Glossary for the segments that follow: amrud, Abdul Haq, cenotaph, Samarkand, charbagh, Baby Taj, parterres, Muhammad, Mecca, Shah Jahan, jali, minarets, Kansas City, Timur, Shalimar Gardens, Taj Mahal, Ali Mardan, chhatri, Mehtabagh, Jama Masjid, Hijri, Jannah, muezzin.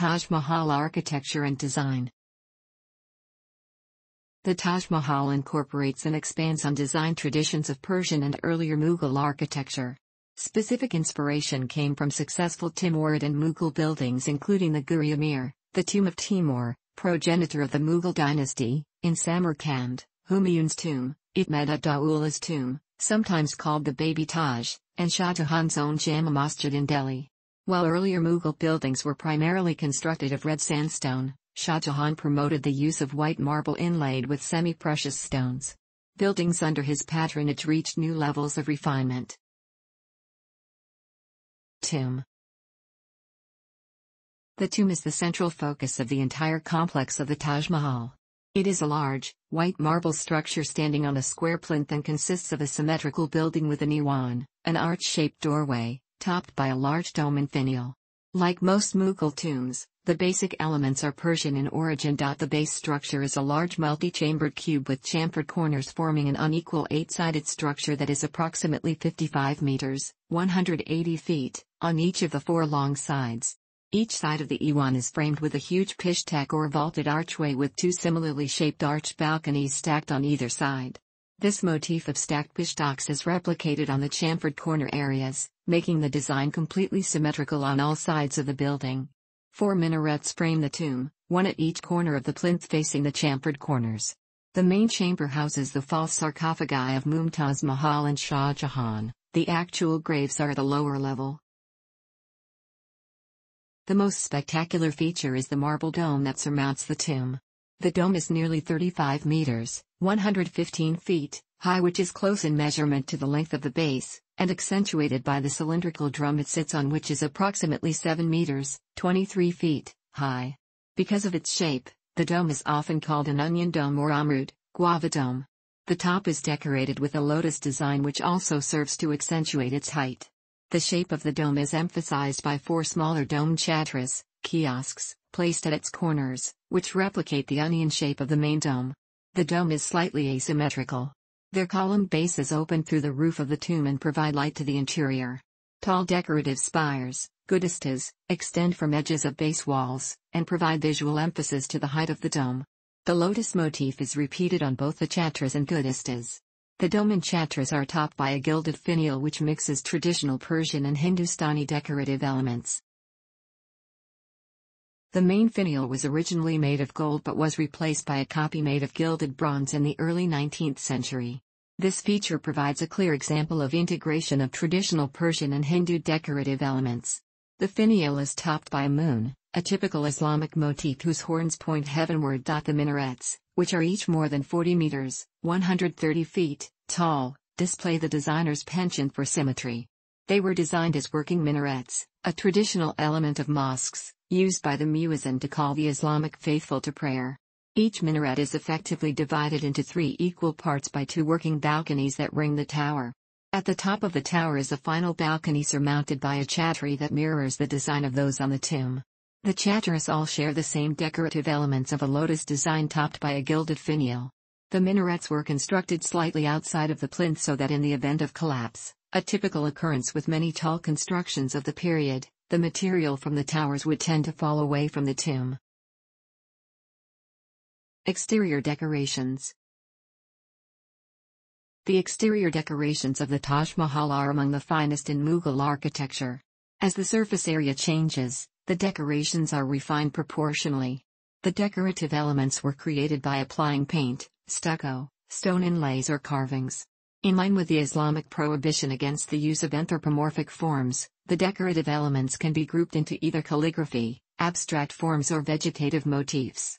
Taj Mahal architecture and design. The Taj Mahal incorporates and expands on design traditions of Persian and earlier Mughal architecture. Specific inspiration came from successful Timurid and Mughal buildings, including the Gur-e Amir, the tomb of Timur, progenitor of the Mughal dynasty, in Samarkand, Humayun's tomb, Ahmed ad-Daula's tomb, sometimes called the Baby Taj, and Shah Jahan's own Jama Masjid in Delhi. While earlier Mughal buildings were primarily constructed of red sandstone, Shah Jahan promoted the use of white marble inlaid with semi-precious stones. Buildings under his patronage reached new levels of refinement. Tomb. The tomb is the central focus of the entire complex of the Taj Mahal. It is a large, white marble structure standing on a square plinth and consists of a symmetrical building with an iwan, an arch-shaped doorway, topped by a large dome and finial. Like most Mughal tombs, the basic elements are Persian in origin. The base structure is a large multi-chambered cube with chamfered corners forming an unequal eight-sided structure that is approximately 55 meters, 180 feet, on each of the four long sides. Each side of the iwan is framed with a huge pishtaq or vaulted archway with two similarly shaped arched balconies stacked on either side. This motif of stacked pishtaqs is replicated on the chamfered corner areas, making the design completely symmetrical on all sides of the building. Four minarets frame the tomb, one at each corner of the plinth facing the chamfered corners. The main chamber houses the false sarcophagi of Mumtaz Mahal and Shah Jahan. The actual graves are at a lower level. The most spectacular feature is the marble dome that surmounts the tomb. The dome is nearly 35 meters, 115 feet, high, which is close in measurement to the length of the base, and accentuated by the cylindrical drum it sits on, which is approximately 7 meters, 23 feet, high. Because of its shape, the dome is often called an onion dome or amrud, guava dome. The top is decorated with a lotus design which also serves to accentuate its height. The shape of the dome is emphasized by four smaller dome chhatris, kiosks, placed at its corners, which replicate the onion shape of the main dome. The dome is slightly asymmetrical. Their columned bases open through the roof of the tomb and provide light to the interior. Tall decorative spires, gudistas, extend from edges of base walls, and provide visual emphasis to the height of the dome. The lotus motif is repeated on both the chhatris and gudistas. The dome and chhatris are topped by a gilded finial which mixes traditional Persian and Hindustani decorative elements. The main finial was originally made of gold but was replaced by a copy made of gilded bronze in the early 19th century. This feature provides a clear example of integration of traditional Persian and Hindu decorative elements. The finial is topped by a moon, a typical Islamic motif whose horns point heavenward. The minarets, which are each more than 40 meters, 130 feet, tall, display the designer's penchant for symmetry. They were designed as working minarets, a traditional element of mosques, used by the muezzin to call the Islamic faithful to prayer. Each minaret is effectively divided into three equal parts by two working balconies that ring the tower. At the top of the tower is a final balcony surmounted by a chhatri that mirrors the design of those on the tomb. The chhatris all share the same decorative elements of a lotus design topped by a gilded finial. The minarets were constructed slightly outside of the plinth so that in the event of collapse, a typical occurrence with many tall constructions of the period, the material from the towers would tend to fall away from the tomb. Exterior decorations. The exterior decorations of the Taj Mahal are among the finest in Mughal architecture. As the surface area changes, the decorations are refined proportionally. The decorative elements were created by applying paint, stucco, stone inlays or carvings. In line with the Islamic prohibition against the use of anthropomorphic forms, the decorative elements can be grouped into either calligraphy, abstract forms or vegetative motifs.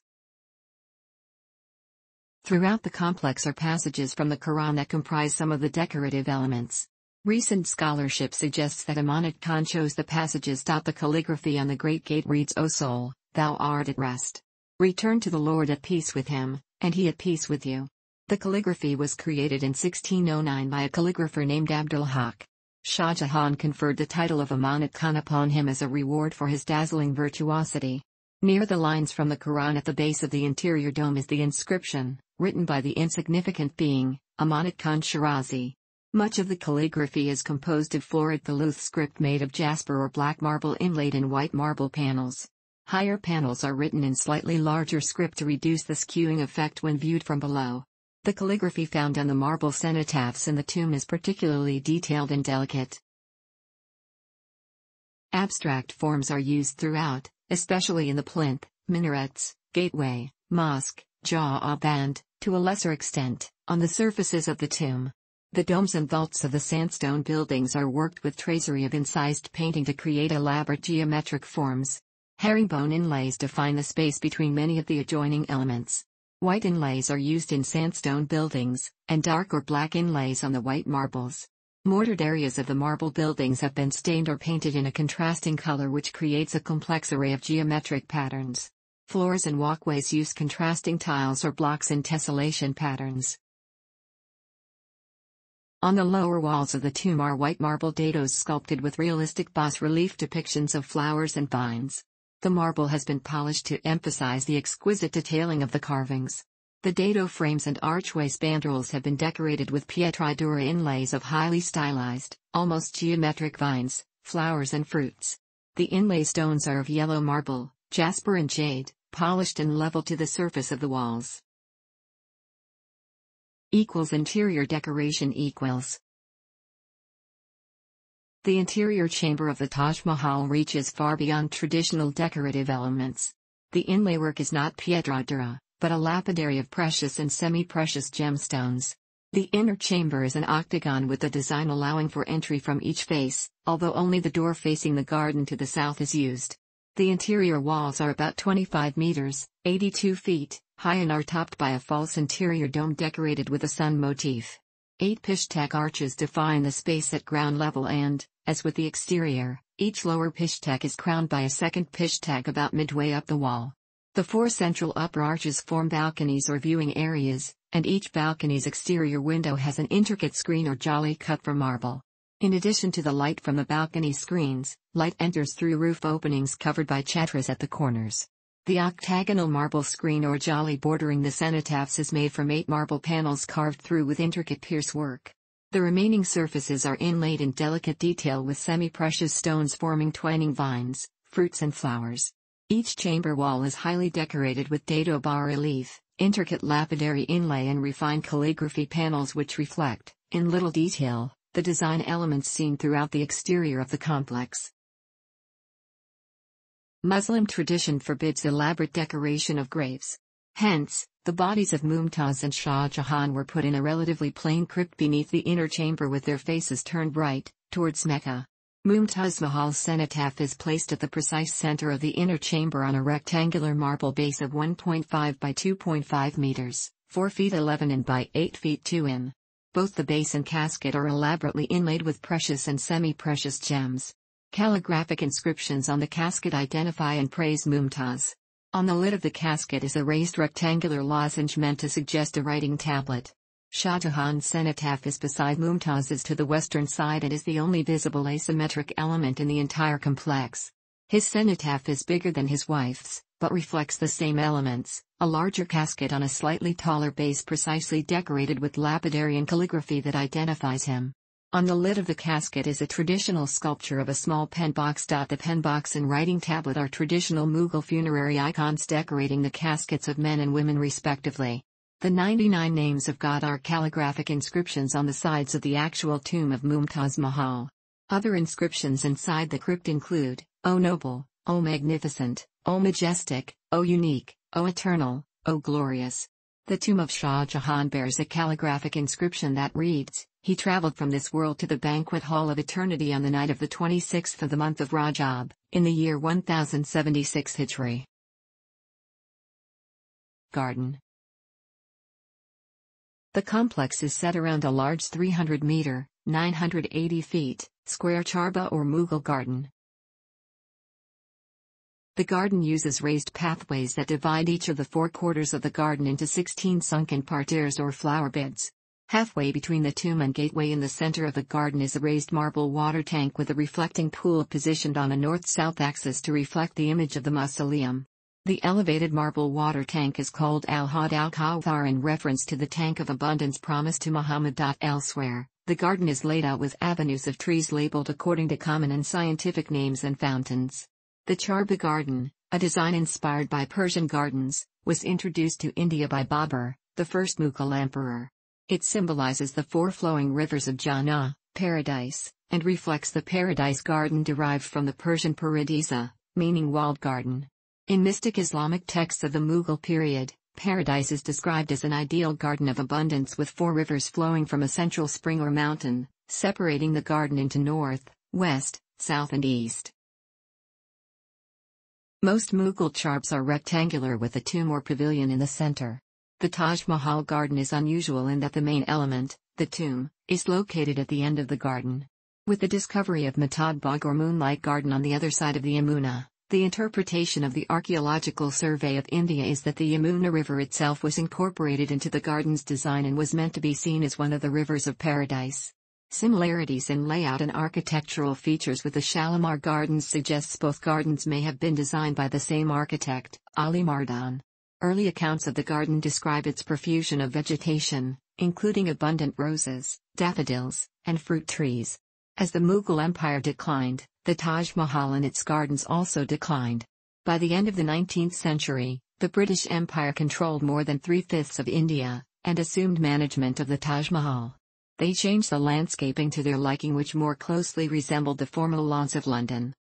Throughout the complex are passages from the Quran that comprise some of the decorative elements. Recent scholarship suggests that Amanat Khan chose the passages. The calligraphy on the Great Gate reads, "O soul, thou art at rest. Return to the Lord at peace with him, and he at peace with you." The calligraphy was created in 1609 by a calligrapher named Abdul Haq. Shah Jahan conferred the title of Amanat Khan upon him as a reward for his dazzling virtuosity. Near the lines from the Quran at the base of the interior dome is the inscription, written by the insignificant being, Amanat Khan Shirazi. Much of the calligraphy is composed of florid thuluth script made of jasper or black marble inlaid in white marble panels. Higher panels are written in slightly larger script to reduce the skewing effect when viewed from below. The calligraphy found on the marble cenotaphs in the tomb is particularly detailed and delicate. Abstract forms are used throughout, especially in the plinth, minarets, gateway, mosque, jawab and, to a lesser extent, on the surfaces of the tomb. The domes and vaults of the sandstone buildings are worked with tracery of incised painting to create elaborate geometric forms. Herringbone inlays define the space between many of the adjoining elements. White inlays are used in sandstone buildings, and dark or black inlays on the white marbles. Mortared areas of the marble buildings have been stained or painted in a contrasting color which creates a complex array of geometric patterns. Floors and walkways use contrasting tiles or blocks in tessellation patterns. On the lower walls of the tomb are white marble dados sculpted with realistic bas-relief depictions of flowers and vines. The marble has been polished to emphasize the exquisite detailing of the carvings. The dado frames and archway spandrels have been decorated with pietra dura inlays of highly stylized, almost geometric vines, flowers and fruits. The inlay stones are of yellow marble, jasper and jade, polished and level to the surface of the walls. Interior decoration. The interior chamber of the Taj Mahal reaches far beyond traditional decorative elements. The inlay work is not pietra dura, but a lapidary of precious and semi-precious gemstones. The inner chamber is an octagon with the design allowing for entry from each face, although only the door facing the garden to the south is used. The interior walls are about 25 meters, 82 feet, high and are topped by a false interior dome decorated with a sun motif. 8 pishtaq arches define the space at ground level and, as with the exterior, each lower pishtaq is crowned by a second pishtaq about midway up the wall. The 4 central upper arches form balconies or viewing areas, and each balcony's exterior window has an intricate screen or jali cut from marble. In addition to the light from the balcony screens, light enters through roof openings covered by chhatris at the corners. The octagonal marble screen or jali bordering the cenotaphs is made from 8 marble panels carved through with intricate pierce work. The remaining surfaces are inlaid in delicate detail with semi-precious stones forming twining vines, fruits and flowers. Each chamber wall is highly decorated with dado bas-relief, intricate lapidary inlay and refined calligraphy panels which reflect, in little detail, the design elements seen throughout the exterior of the complex. Muslim tradition forbids elaborate decoration of graves. Hence, the bodies of Mumtaz and Shah Jahan were put in a relatively plain crypt beneath the inner chamber with their faces turned right, towards Mecca. Mumtaz Mahal's cenotaph is placed at the precise center of the inner chamber on a rectangular marble base of 1.5 by 2.5 meters, 4 feet 11 in by 8 feet 2 in. Both the base and casket are elaborately inlaid with precious and semi-precious gems. Calligraphic inscriptions on the casket identify and praise Mumtaz. On the lid of the casket is a raised rectangular lozenge meant to suggest a writing tablet. Shah Jahan's cenotaph is beside Mumtaz's to the western side and is the only visible asymmetric element in the entire complex. His cenotaph is bigger than his wife's, but reflects the same elements, a larger casket on a slightly taller base precisely decorated with lapidary and calligraphy that identifies him. On the lid of the casket is a traditional sculpture of a small pen box. The pen box and writing tablet are traditional Mughal funerary icons decorating the caskets of men and women respectively. The 99 names of God are calligraphic inscriptions on the sides of the actual tomb of Mumtaz Mahal. Other inscriptions inside the crypt include, O Noble, O Magnificent, O Majestic, O Unique, O Eternal, O Glorious. The tomb of Shah Jahan bears a calligraphic inscription that reads, He traveled from this world to the banquet hall of eternity on the night of the 26th of the month of Rajab, in the year 1076 Hijri. Garden. The complex is set around a large 300-meter, 980 feet, square charbagh or Mughal garden. The garden uses raised pathways that divide each of the 4 quarters of the garden into 16 sunken parterres or flower beds. Halfway between the tomb and gateway in the center of the garden is a raised marble water tank with a reflecting pool positioned on a north-south axis to reflect the image of the mausoleum. The elevated marble water tank is called Al-Had al-Kawthar in reference to the tank of abundance promised to Muhammad. Elsewhere, the garden is laid out with avenues of trees labeled according to common and scientific names and fountains. The charbagh garden, a design inspired by Persian gardens, was introduced to India by Babur, the first Mughal emperor. It symbolizes the four flowing rivers of Jannah, paradise, and reflects the paradise garden derived from the Persian paradisa, meaning walled garden. In mystic Islamic texts of the Mughal period, paradise is described as an ideal garden of abundance with four rivers flowing from a central spring or mountain, separating the garden into north, west, south and east. Most Mughal charbs are rectangular with a tomb or pavilion in the center. The Taj Mahal garden is unusual in that the main element, the tomb, is located at the end of the garden. With the discovery of Mehtabagh or Moonlight Garden on the other side of the Yamuna, the interpretation of the Archaeological Survey of India is that the Yamuna River itself was incorporated into the garden's design and was meant to be seen as one of the rivers of paradise. Similarities in layout and architectural features with the Shalimar Gardens suggests both gardens may have been designed by the same architect, Ali Mardan. Early accounts of the garden describe its profusion of vegetation, including abundant roses, daffodils, and fruit trees. As the Mughal Empire declined, the Taj Mahal and its gardens also declined. By the end of the 19th century, the British Empire controlled more than 3/5 of India, and assumed management of the Taj Mahal. They changed the landscaping to their liking, which more closely resembled the former lawns of London.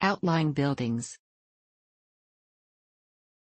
Outlying buildings.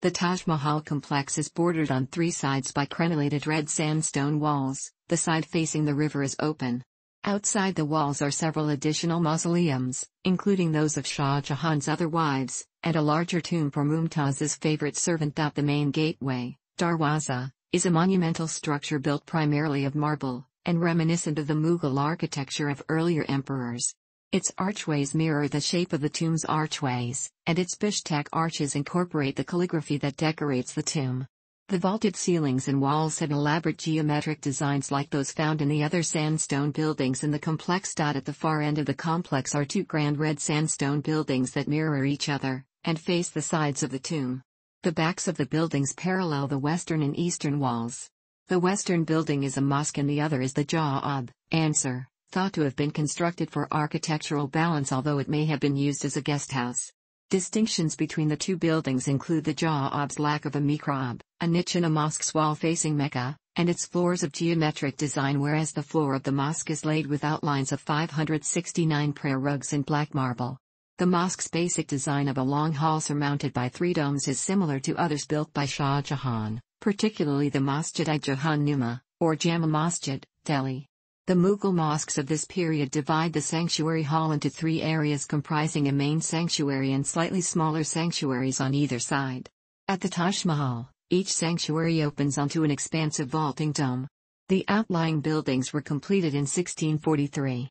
The Taj Mahal complex is bordered on three sides by crenellated red sandstone walls. The side facing the river is open. Outside the walls are several additional mausoleums, including those of Shah Jahan's other wives, and a larger tomb for Mumtaz's favorite servant. The main gateway, Darwaza, is a monumental structure built primarily of marble, and reminiscent of the Mughal architecture of earlier emperors. Its archways mirror the shape of the tomb's archways, and its pishtaq arches incorporate the calligraphy that decorates the tomb. The vaulted ceilings and walls have elaborate geometric designs like those found in the other sandstone buildings in the complex. At the far end of the complex are two grand red sandstone buildings that mirror each other, and face the sides of the tomb. The backs of the buildings parallel the western and eastern walls. The western building is a mosque and the other is the Jawab, answer, thought to have been constructed for architectural balance, although it may have been used as a guest house. Distinctions between the two buildings include the Jawab's lack of a mihrab, a niche in a mosque's wall facing Mecca, and its floors of geometric design, whereas the floor of the mosque is laid with outlines of 569 prayer rugs in black marble. The mosque's basic design of a long hall surmounted by three domes is similar to others built by Shah Jahan, particularly the Masjid-i-Jahan Numa, or Jama Masjid, Delhi. The Mughal mosques of this period divide the sanctuary hall into three areas comprising a main sanctuary and slightly smaller sanctuaries on either side. At the Taj Mahal, each sanctuary opens onto an expansive vaulting dome. The outlying buildings were completed in 1643.